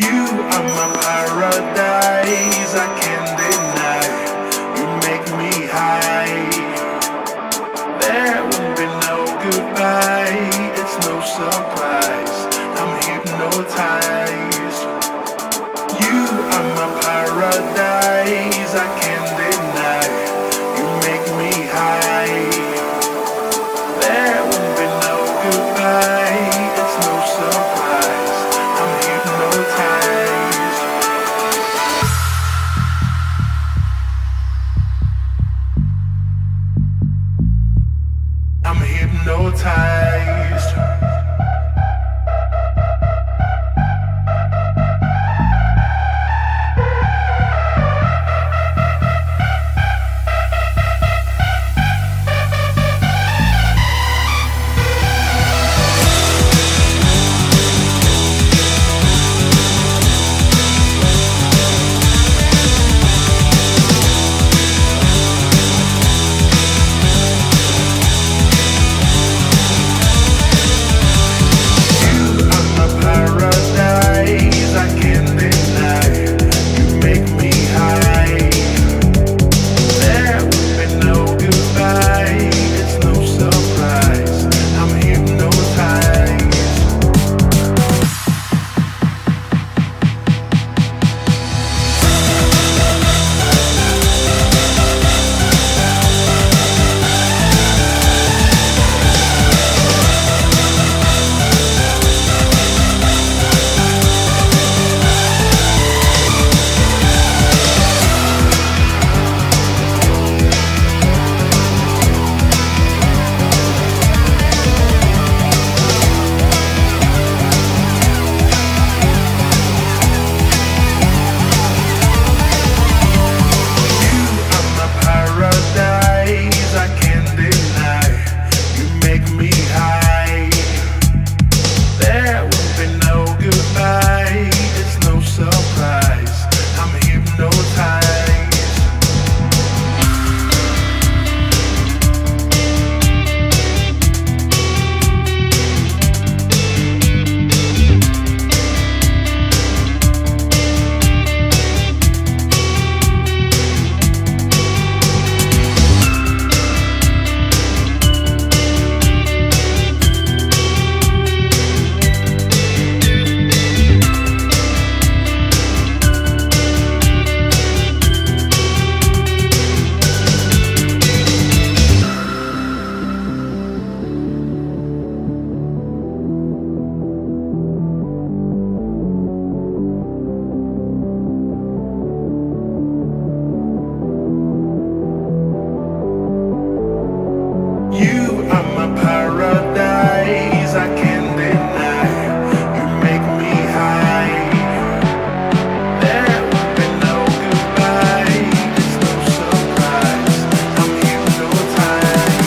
You are my paradise, I can't deny. You make me high. There will be no goodbye, it's no surprise, I'm hypnotized. You are my paradise, I can't deny. You make me high. There will be no goodbye, it's no surprise, I'm hypnotized. I'm hypnotized. Paradise, I can't deny. You make me high. There will be no goodbye, it's no surprise, I'm hypnotized.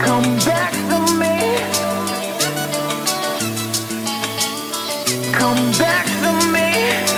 Come back to me. Come back to me.